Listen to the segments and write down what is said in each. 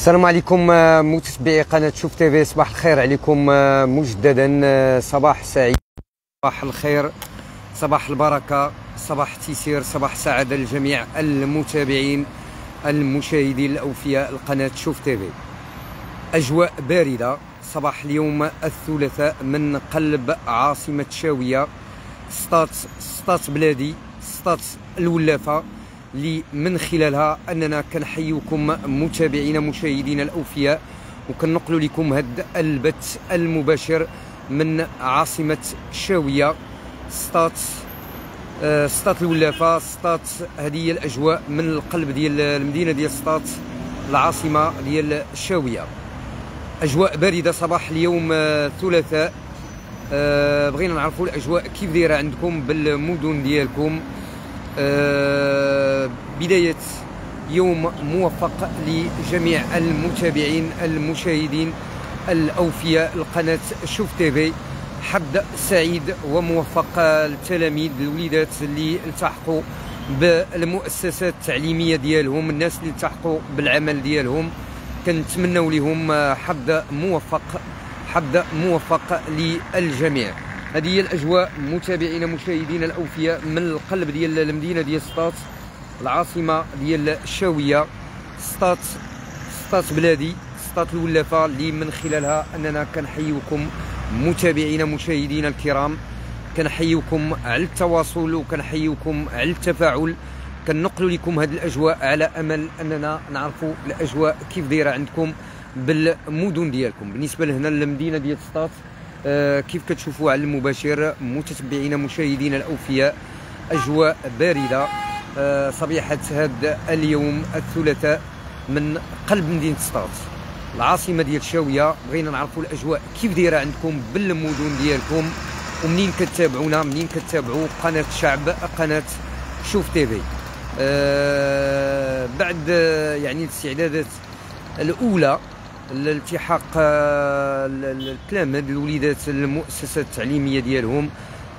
السلام عليكم متابعي قناة شوف تيفي، صباح الخير عليكم مجددا. صباح سعيد، صباح الخير، صباح البركة، صباح التيسير، صباح السعادة لجميع المتابعين المشاهدين الأوفياء لقناة شوف تيفي. أجواء باردة صباح اليوم الثلاثاء من قلب عاصمة الشاوية سطات بلادي، سطات الولافة، اللي من خلالها اننا كنحييكم متابعينا مشاهدينا الاوفياء، وكنقلوا لكم هذا البث المباشر من عاصمه الشاويه سطات الولافه. سطات هذه هي الاجواء من القلب ديال المدينه ديال سطات العاصمه ديال الشاويه. اجواء بارده صباح اليوم الثلاثاء. بغينا نعرفوا الاجواء كيف دايره عندكم بالمدن ديالكم. بداية يوم موفق لجميع المتابعين المشاهدين الأوفياء لقناة شوف تيفي. حد سعيد وموفق للتلاميذ، الوليدات اللي التحقوا بالمؤسسات التعليمية ديالهم، الناس اللي التحقوا بالعمل ديالهم، كنتمنوا لهم حد موفق للجميع. هذه هي الاجواء متابعينا مشاهدينا الاوفياء من القلب ديال المدينه ديال سطات العاصمه ديال الشاويه، سطات بلادي، سطات الولافه، اللي من خلالها اننا كنحييكم متابعينا مشاهدينا الكرام. كنحييكم على التواصل وكنحييكم على التفاعل. كنقلوا لكم هذه الاجواء على امل اننا نعرفوا الاجواء كيف دايره عندكم بالمدن ديالكم. بالنسبه لهنا المدينه ديال سطات، كيف كتشوفوا على المباشر متتبعينا مشاهدينا الاوفياء، اجواء بارده صبيحه هذا اليوم الثلاثاء من قلب مدينه سطات العاصمه ديال الشاويه. بغينا نعرفوا الاجواء كيف دايره عندكم بالمدن ديالكم، ومنين كتابعونا، منين كتابعوا قناه الشعب، قناه شوف تيفي. بعد يعني الاستعدادات الاولى لالتحاق التلاميذ الوليدات المؤسسات التعليميه ديالهم،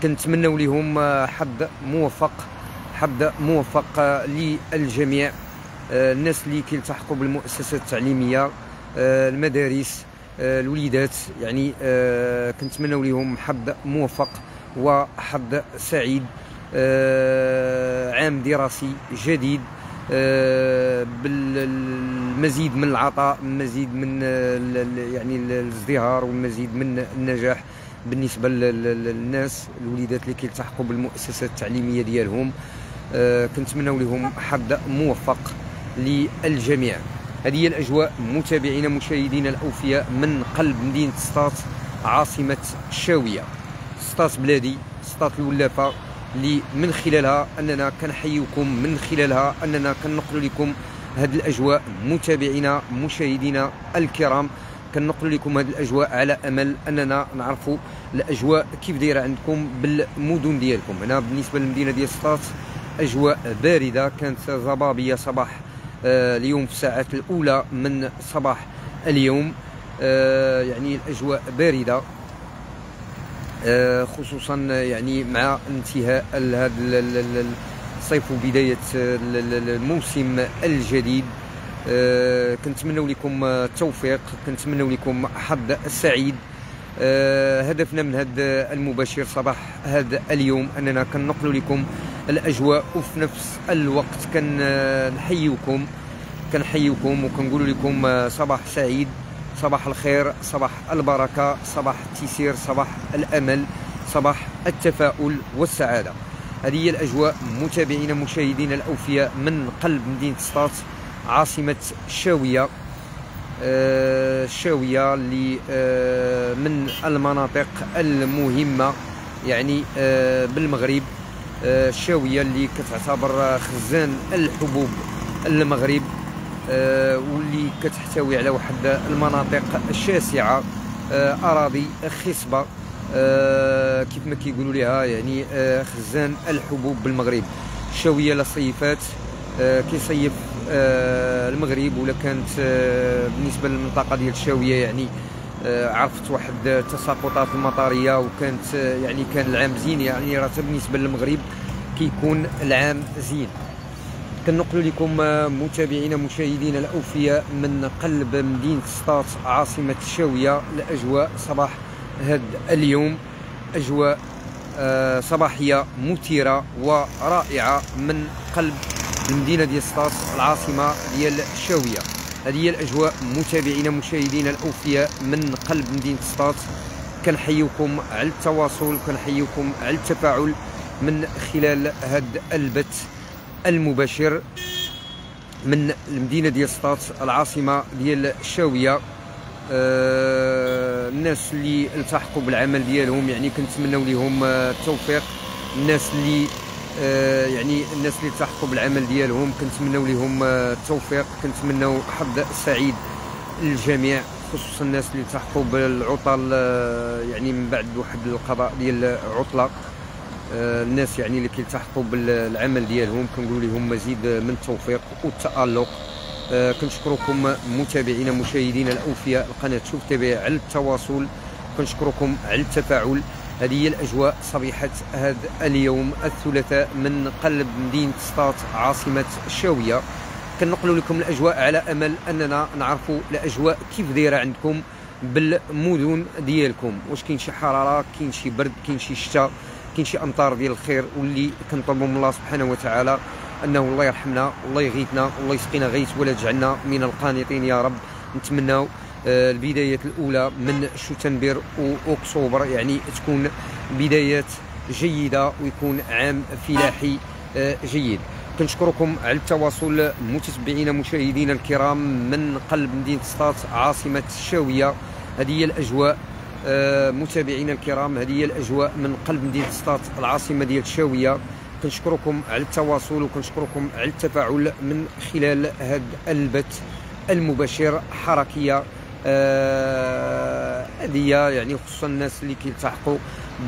كنتمنوا لهم حظ موفق للجميع. الناس اللي كيلتحقوا بالمؤسسات التعليميه، المدارس، الوليدات، يعني كنتمنوا لهم حظ موفق وحظ سعيد. عام دراسي جديد بالمزيد من العطاء، المزيد من يعني الازدهار، والمزيد من النجاح بالنسبه للناس الوليدات اللي كيلتحقوا بالمؤسسات التعليميه ديالهم. كنتمنوا لهم حظ موفق للجميع. هذه هي الاجواء متابعينا مشاهدينا الاوفياء من قلب مدينه سطات عاصمه الشاويه، سطات بلادي، سطات الولافه، اللي من خلالها اننا كنحييكم، من خلالها اننا كنقلوا لكم هذه الاجواء متابعينا مشاهدينا الكرام. كنقلوا لكم هذه الاجواء على امل اننا نعرفوا الاجواء كيف دايره عندكم بالمدن ديالكم. هنا بالنسبه للمدينه ديال سطات اجواء بارده، كانت ضبابيه صباح اليوم في الساعات الاولى من صباح اليوم. يعني الاجواء بارده خصوصا يعني مع انتهاء هذا الصيف وبدايه الموسم الجديد. كنتمنوا لكم التوفيق، كنتمنوا لكم حظ سعيد. هدفنا من هذا المباشر صباح هذا اليوم اننا كنقلوا لكم الاجواء، وفي نفس الوقت كنحييكم وكنقول لكم صباح سعيد، صباح الخير، صباح البركة، صباح التيسير، صباح الأمل، صباح التفاؤل والسعادة. هذه هي الأجواء متابعينا مشاهدينا الأوفياء من قلب مدينة سطات عاصمة الشاوية. الشاوية اللي من المناطق المهمة يعني بالمغرب. الشاوية اللي كتعتبر خزان الحبوب المغرب، واللي كتحتوي على واحد المناطق الشاسعه، اراضي خصبه، كيف ما كيقولوا لها يعني خزان الحبوب بالمغرب. الشاويه لصيفات كيصيف المغرب، ولا كانت بالنسبه للمنطقه ديال الشاويه يعني عرفت واحد التساقطات المطريه، وكانت يعني كان العام زين. يعني راه بالنسبه للمغرب كيكون العام زين. كنقول لكم متابعينا مشاهدينا الاوفياء من قلب مدينه سطات عاصمه الشاويه لاجواء صباح هذا اليوم، اجواء صباحيه مثيره ورائعه من قلب المدينه ديال سطات العاصمه ديال الشاويه. هذه هي الاجواء متابعينا مشاهدينا الاوفياء من قلب مدينه سطات. كنحييكم على التواصل، كنحييكم على التفاعل من خلال هذا البث المباشر من المدينه ديال سطات العاصمه ديال الشاويه. الناس اللي التحقوا بالعمل ديالهم يعني كنتمناو لهم التوفيق. الناس اللي التحقوا بالعمل ديالهم كنتمناو لهم التوفيق، كنتمناو حظ سعيد للجميع، خصوصا الناس اللي التحقوا بالعطل يعني من بعد واحد القضاء ديال عطله. الناس يعني اللي كيلتحقوا بالعمل ديالهم كنقول لهم مزيد من التوفيق والتألق. كنشكركم متابعينا مشاهدينا الاوفياء القناه شوف تابع على التواصل، كنشكركم على التفاعل. هذه هي الاجواء صبيحه هذا اليوم الثلاثاء من قلب مدينه سطات عاصمه الشاويه. كنقلوا لكم الاجواء على امل اننا نعرفوا الاجواء كيف دايره عندكم بالمدن ديالكم، واش كاين شي حراره، كاين شي برد، كاين شي شتاء، كاين شي امطار ديال الخير، واللي كنطلبوا من الله سبحانه وتعالى انه الله يرحمنا، الله يغيثنا، الله يسقينا غيث ولا تجعلنا من القانطين يا رب. نتمناو البدايات الاولى من شتنبر واكتوبر يعني تكون بدايات جيده ويكون عام فلاحي جيد. كنشكركم على التواصل متتبعينا مشاهدينا الكرام من قلب مدينه سطات عاصمه الشاويه. هذه هي الاجواء متابعينا الكرام، هذه هي الاجواء من قلب مدينه سطات العاصمه ديال الشاويه. كنشكركم على التواصل وكنشكركم على التفاعل من خلال هذا البث المباشر. حركيه هذه يعني خصوصا الناس اللي كيلتحقوا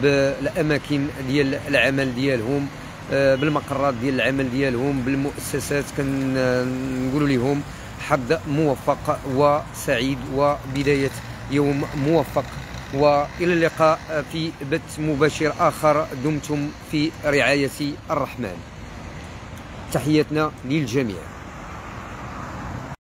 بالاماكن ديال العمل ديالهم، بالمقرات ديال العمل ديالهم، بالمؤسسات، كنقولوا لهم حظ موفق وسعيد وبدايه يوم موفق. وإلى اللقاء في بث مباشر آخر، دمتم في رعاية الرحمن. تحياتنا للجميع.